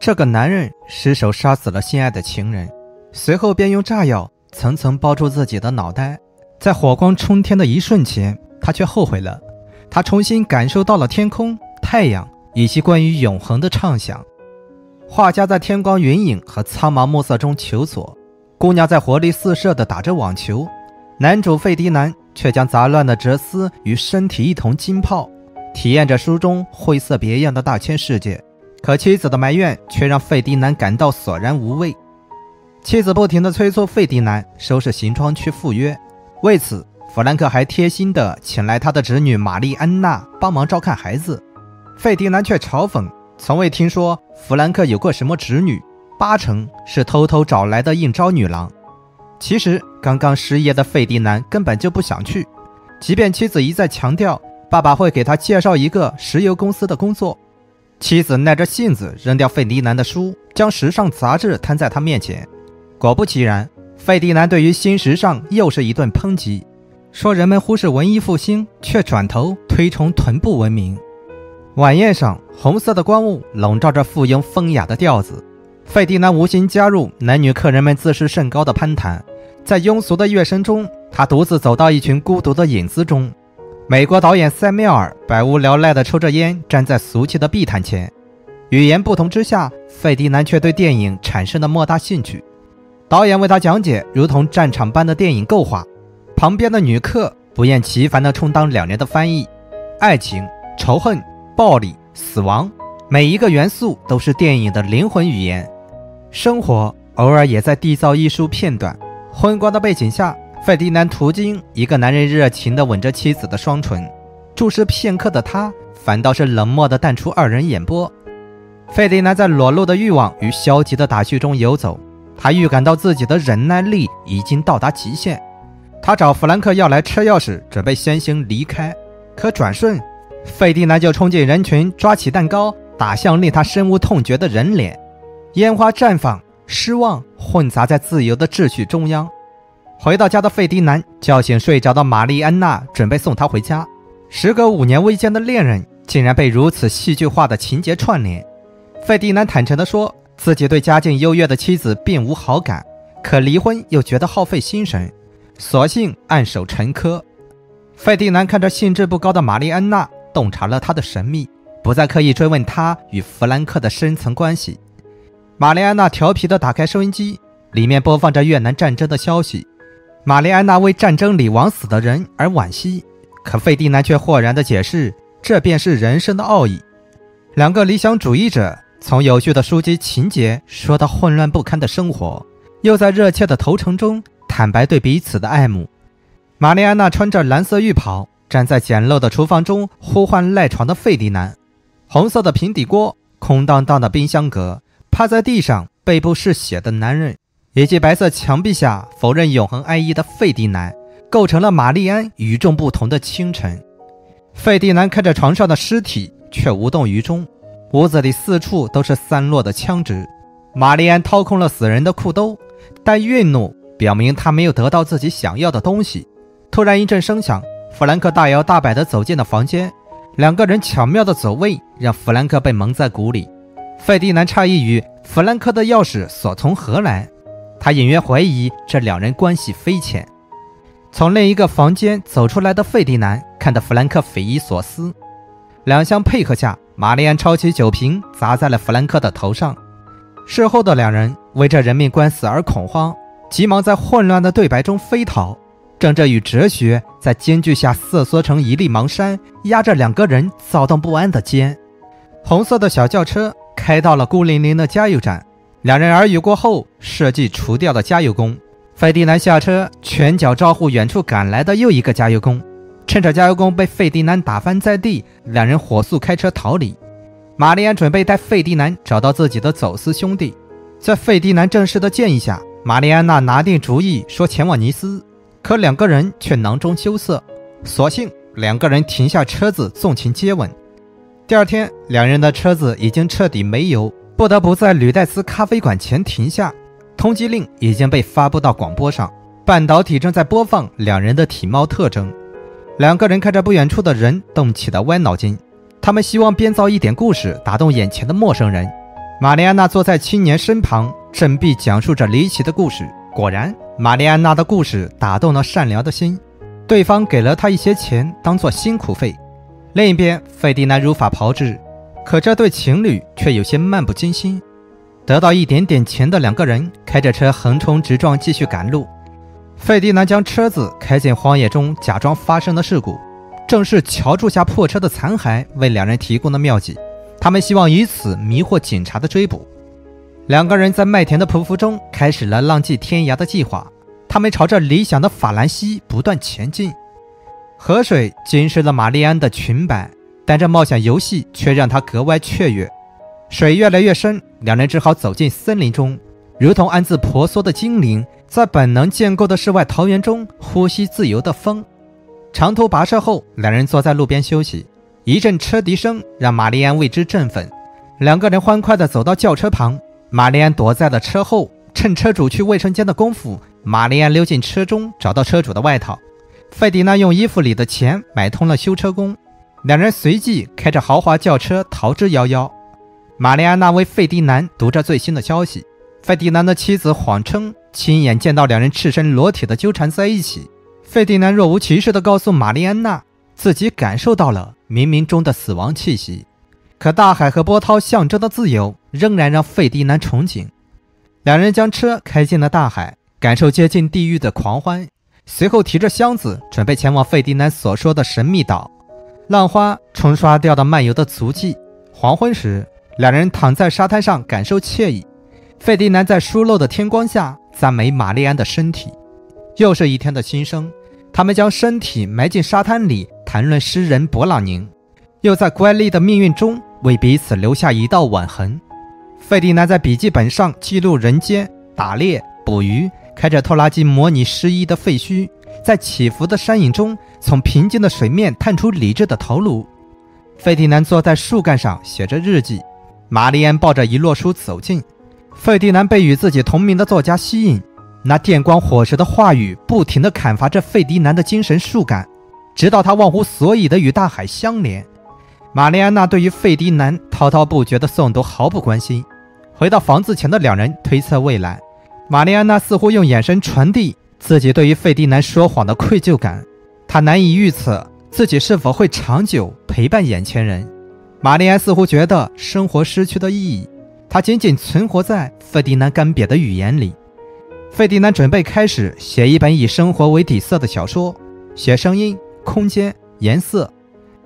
这个男人失手杀死了心爱的情人，随后便用炸药层层包住自己的脑袋。在火光冲天的一瞬间，他却后悔了。他重新感受到了天空、太阳以及关于永恒的畅想。画家在天光云影和苍茫暮色中求索，姑娘在活力四射地打着网球，男主费迪南却将杂乱的哲思与身体一同浸泡，体验着书中晦涩别样的大千世界。可妻子的埋怨却让费迪南感到索然无味。妻子不停地催促费迪南收拾行装去赴约，为此弗兰克还贴心地请来他的侄女玛丽安娜帮忙照看孩子。费迪南却嘲讽从未听说弗兰克有过什么侄女，八成是偷偷找来的应招女郎。其实刚刚失业的费迪南根本就不想去，即便妻子一再强调爸爸会给他介绍一个石油公司的工作。妻子耐着性子扔掉费迪南的书，将时尚杂志摊在他面前。果不其然，费迪南对于新时尚又是一顿抨击，说人们忽视文艺复兴，却转头推崇臀部文明。晚宴上，红色的光雾笼罩着附庸风雅的调子，费迪南无心加入男女客人们自视甚高的攀谈，在庸俗的乐声中，他独自走到一群孤独的影子中。美国导演塞缪尔百无聊赖地抽着烟，站在俗气的壁毯前。语言不同之下，费迪南却对电影产生了莫大兴趣。导演为他讲解如同战场般的电影构画，旁边的女客不厌其烦地充当两人的翻译。爱情、仇恨、暴力、死亡，每一个元素都是电影的灵魂语言。生活偶尔也在缔造艺术片段。昏光的背景下，费迪南途经一个男人热情地吻着妻子的双唇，注视片刻的他反倒是冷漠地淡出二人眼波。费迪南在裸露的欲望与消极的打趣中游走，他预感到自己的忍耐力已经到达极限。他找弗兰克要来车钥匙，准备先行离开，可转瞬费迪南就冲进人群，抓起蛋糕打向令他深恶痛绝的人脸。烟花绽放，失望混杂在自由的秩序中央。回到家的费迪南叫醒睡着的玛丽安娜，准备送她回家。时隔5年未见的恋人竟然被如此戏剧化的情节串联。费迪南坦诚地说自己对家境优越的妻子并无好感，可离婚又觉得耗费心神，索性按手沉疴。费迪南看着兴致不高的玛丽安娜，洞察了她的神秘，不再刻意追问她与弗兰克的深层关系。玛丽安娜调皮地打开收音机，里面播放着越南战争的消息。玛丽安娜为战争里枉死的人而惋惜，可费迪南却豁然地解释，这便是人生的奥义。两个理想主义者从有趣的书籍情节说到混乱不堪的生活，又在热切的投诚中坦白对彼此的爱慕。玛丽安娜穿着蓝色浴袍，站在简陋的厨房中呼唤赖床的费迪南。红色的平底锅，空荡荡的冰箱格，趴在地上背部是血的男人，以及白色墙壁下否认永恒爱意的费迪南，构成了玛丽安与众不同的清晨。费迪南看着床上的尸体却无动于衷，屋子里四处都是散落的枪支。玛丽安掏空了死人的裤兜，但愠怒表明他没有得到自己想要的东西。突然一阵声响，弗兰克大摇大摆地走进了房间，两个人巧妙的走位让弗兰克被蒙在鼓里。费迪南诧异于弗兰克的钥匙所从何来，他隐约怀疑这两人关系匪浅。从另一个房间走出来的费迪南看得弗兰克匪夷所思，两相配合下，玛丽安抄起酒瓶砸在了弗兰克的头上。事后的两人为这人命官司而恐慌，急忙在混乱的对白中飞逃。政治与哲学在艰巨下瑟缩成一粒芒山，压着两个人躁动不安的肩。红色的小轿车开到了孤零零的加油站，两人耳语过后，设计除掉了加油工。费迪南下车，拳脚招呼远处赶来的又一个加油工。趁着加油工被费迪南打翻在地，两人火速开车逃离。玛丽安准备带费迪南找到自己的走私兄弟，在费迪南正式的建议下，玛丽安娜拿定主意说前往尼斯，可两个人却囊中羞涩，索性两个人停下车子纵情接吻。第二天，两人的车子已经彻底没油，不得不在吕代斯咖啡馆前停下。通缉令已经被发布到广播上，半导体正在播放两人的体貌特征。两个人看着不远处的人动起的歪脑筋，他们希望编造一点故事打动眼前的陌生人，玛丽安娜坐在青年身旁，振臂讲述着离奇的故事。果然，玛丽安娜的故事打动了善良的心，对方给了她一些钱当做辛苦费。另一边，费迪南如法炮制，可这对情侣却有些漫不经心。得到一点点钱的两个人开着车横冲直撞，继续赶路。费迪南将车子开进荒野中，假装发生了事故。 正是桥柱下破车的残骸为两人提供的妙计，他们希望以此迷惑警察的追捕。两个人在麦田的匍匐中开始了浪迹天涯的计划，他们朝着理想的法兰西不断前进。河水浸湿了玛丽安的裙摆，但这冒险游戏却让她格外雀跃。水越来越深，两人只好走进森林中，如同暗自婆娑的精灵，在本能建构的世外桃源中呼吸自由的风。 长途跋涉后，两人坐在路边休息。一阵车笛声让玛丽安为之振奋，两个人欢快地走到轿车旁。玛丽安躲在了车后，趁车主去卫生间的功夫，玛丽安溜进车中，找到车主的外套。费迪南用衣服里的钱买通了修车工，两人随即开着豪华轿车逃之夭夭。玛丽安娜为费迪南读着最新的消息，费迪南的妻子谎称亲眼见到两人赤身裸体的纠缠在一起。 费迪南若无其事地告诉玛丽安娜，自己感受到了冥冥中的死亡气息。可大海和波涛象征的自由，仍然让费迪南憧憬。两人将车开进了大海，感受接近地狱的狂欢。随后提着箱子，准备前往费迪南所说的神秘岛。浪花冲刷掉了漫游的足迹。黄昏时，两人躺在沙滩上，感受惬意。费迪南在疏漏的天光下赞美玛丽安的身体。又是一天的新生。 他们将身体埋进沙滩里，谈论诗人勃朗宁，又在乖戾的命运中为彼此留下一道吻痕。费迪南在笔记本上记录人间打猎、捕鱼，开着拖拉机模拟失忆的废墟，在起伏的山影中，从平静的水面探出理智的头颅。费迪南坐在树干上写着日记，玛丽安抱着一摞书走近。费迪南被与自己同名的作家吸引。 那电光火石的话语不停地砍伐着费迪南的精神树干，直到他忘乎所以地与大海相连。玛丽安娜对于费迪南滔滔不绝的诵读毫不关心。回到房子前的两人推测未来，玛丽安娜似乎用眼神传递自己对于费迪南说谎的愧疚感。她难以预测自己是否会长久陪伴眼前人。玛丽安似乎觉得生活失去了意义，她仅仅存活在费迪南干瘪的语言里。 费迪南准备开始写一本以生活为底色的小说，写声音、空间、颜色。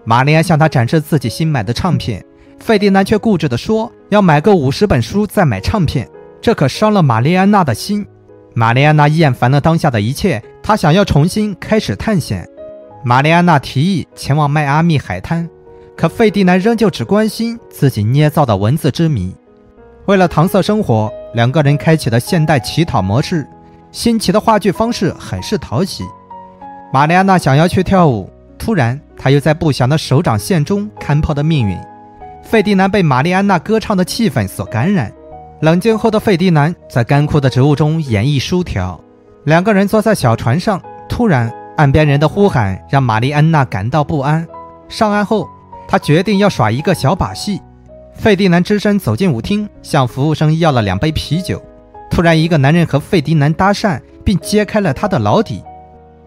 玛丽安向他展示自己新买的唱片，费迪南却固执地说要买够50本书再买唱片，这可伤了玛丽安娜的心。玛丽安娜厌烦了当下的一切，她想要重新开始探险。玛丽安娜提议前往迈阿密海滩，可费迪南仍旧只关心自己捏造的文字之谜。为了搪塞生活。 两个人开启了现代乞讨模式，新奇的话剧方式很是讨喜。玛丽安娜想要去跳舞，突然她又在不祥的手掌线中看破了命运。费迪南被玛丽安娜歌唱的气氛所感染，冷静后的费迪南在干枯的植物中演绎书条。两个人坐在小船上，突然岸边人的呼喊让玛丽安娜感到不安。上岸后，她决定要耍一个小把戏。 费迪南只身走进舞厅，向服务生要了2杯啤酒。突然，一个男人和费迪南搭讪，并揭开了他的老底。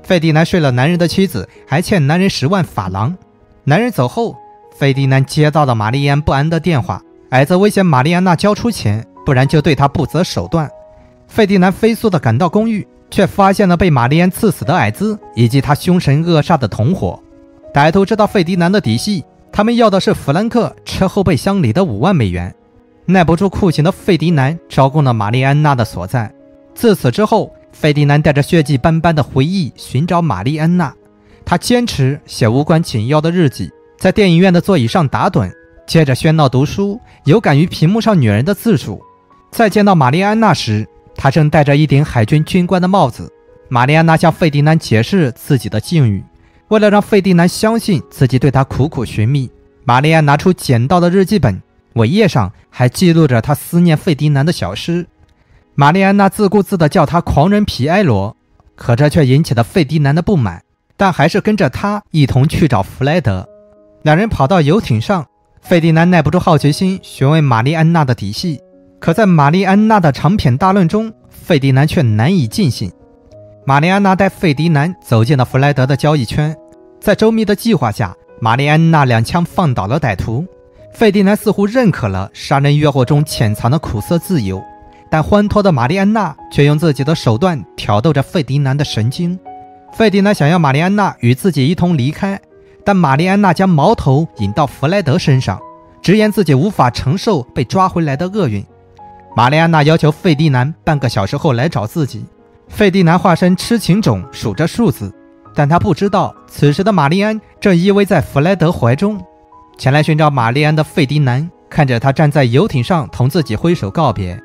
费迪南睡了男人的妻子，还欠男人10万法郎。男人走后，费迪南接到了玛丽安不安的电话，挨着威胁玛丽安娜交出钱，不然就对她不择手段。费迪南飞速地赶到公寓，却发现了被玛丽安刺死的矮子以及他凶神恶煞的同伙。歹徒知道费迪南的底细。 他们要的是弗兰克车后备箱里的5万美元。耐不住酷刑的费迪南招供了玛丽安娜的所在。自此之后，费迪南带着血迹斑斑的回忆寻找玛丽安娜。他坚持写无关紧要的日记，在电影院的座椅上打盹，接着喧闹读书，有感于屏幕上女人的自述。在见到玛丽安娜时，她正戴着一顶海军军官的帽子。玛丽安娜向费迪南解释自己的境遇。 为了让费迪南相信自己对他苦苦寻觅，玛丽安拿出捡到的日记本，尾页上还记录着她思念费迪南的小诗。玛丽安娜自顾自地叫他“狂人皮埃罗”，可这却引起了费迪南的不满，但还是跟着他一同去找弗莱德。两人跑到游艇上，费迪南耐不住好奇心，询问玛丽安娜的底细。可在玛丽安娜的长篇大论中，费迪南却难以尽信。玛丽安娜带费迪南走进了弗莱德的交易圈，在周密的计划下，玛丽安娜两枪放倒了歹徒。费迪南似乎认可了杀人越货中潜藏的苦涩自由，但欢脱的玛丽安娜却用自己的手段挑逗着费迪南的神经。费迪南想要玛丽安娜与自己一同离开，但玛丽安娜将矛头引到弗莱德身上，直言自己无法承受被抓回来的厄运。玛丽安娜要求费迪南半个小时后来找自己。费迪南化身痴情种，数着数字，但他不知道此时的玛丽安正依偎在弗莱德怀中。前来寻找玛丽安的费迪南看着她站在游艇上同自己挥手告别，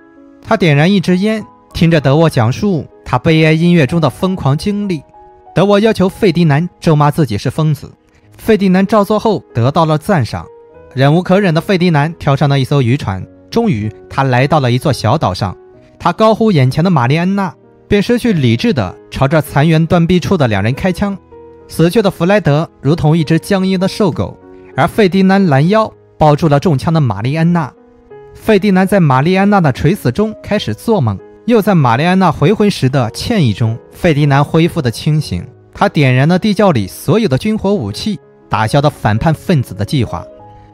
他点燃一支烟，听着德沃讲述他悲哀音乐中的疯狂经历。德沃要求费迪南咒骂自己是疯子，费迪南照做后得到了赞赏。忍无可忍的费迪南跳上了一艘渔船，终于他来到了一座小岛上。他高呼眼前的玛丽安娜，便失去理智地朝着残垣断壁处的两人开枪。死去的弗莱德如同一只僵硬的瘦狗，而费迪南拦腰抱住了中枪的玛丽安娜。费迪南在玛丽安娜的垂死中开始做梦，又在玛丽安娜回魂时的歉意中，费迪南恢复的清醒。他点燃了地窖里所有的军火武器，打消了反叛分子的计划。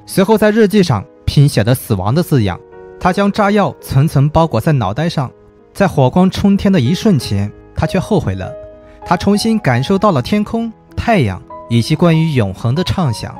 随后在日记上拼写了死亡的字样，他将炸药层层包裹在脑袋上。在火光冲天的一瞬间，他却后悔了。他重新感受到了天空、太阳以及关于永恒的畅想。